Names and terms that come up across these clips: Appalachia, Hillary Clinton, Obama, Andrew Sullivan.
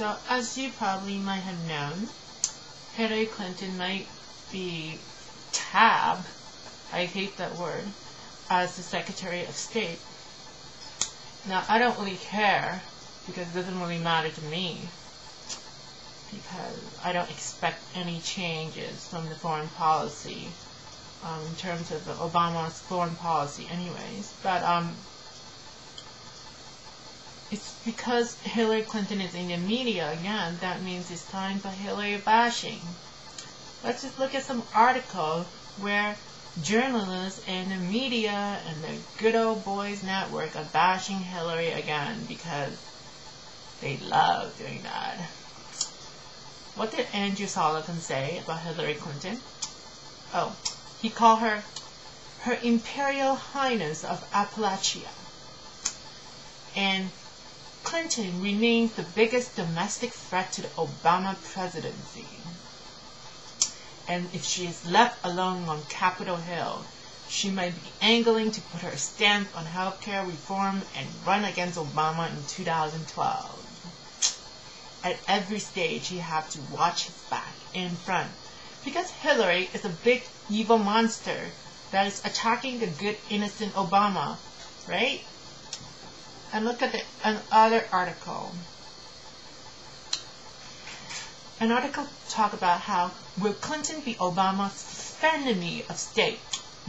So, as you probably might have known, Hillary Clinton might be tabbed, I hate that word, as the Secretary of State. Now, I don't really care, because it doesn't really matter to me, because I don't expect any changes from the foreign policy, in terms of Obama's foreign policy anyways. But it's because Hillary Clinton is in the media again, that means it's time for Hillary bashing. Let's just look at some article where journalists and the media and the good old boys network are bashing Hillary again, because they love doing that. What did Andrew Sullivan say about Hillary Clinton? Oh, he called her Her Imperial Highness of Appalachia. And Clinton remains the biggest domestic threat to the Obama presidency. And if she is left alone on Capitol Hill, she might be angling to put her stamp on healthcare reform and run against Obama in 2012. At every stage, you have to watch his back and front, because Hillary is a big evil monster that is attacking the good innocent Obama, right? And look at another article. An article talk about how will Clinton be Obama's enemy of state?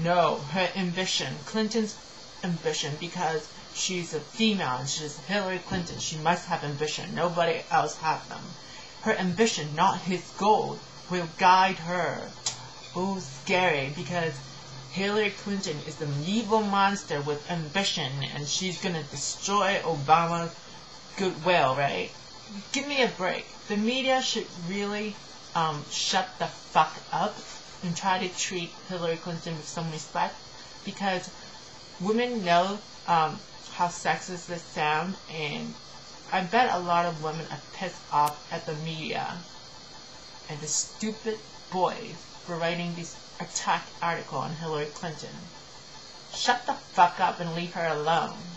No, her ambition, Clinton's ambition, because she's a female and she's Hillary Clinton. She must have ambition. Nobody else has them. Her ambition, not his goal, will guide her. Oh, scary, because Hillary Clinton is an evil monster with ambition, and she's gonna destroy Obama's goodwill, right? Give me a break. The media should really shut the fuck up and try to treat Hillary Clinton with some respect, because women know how sexist this sounds, and I bet a lot of women are pissed off at the media and the stupid boys for writing this attack article on Hillary Clinton. Shut the fuck up and leave her alone.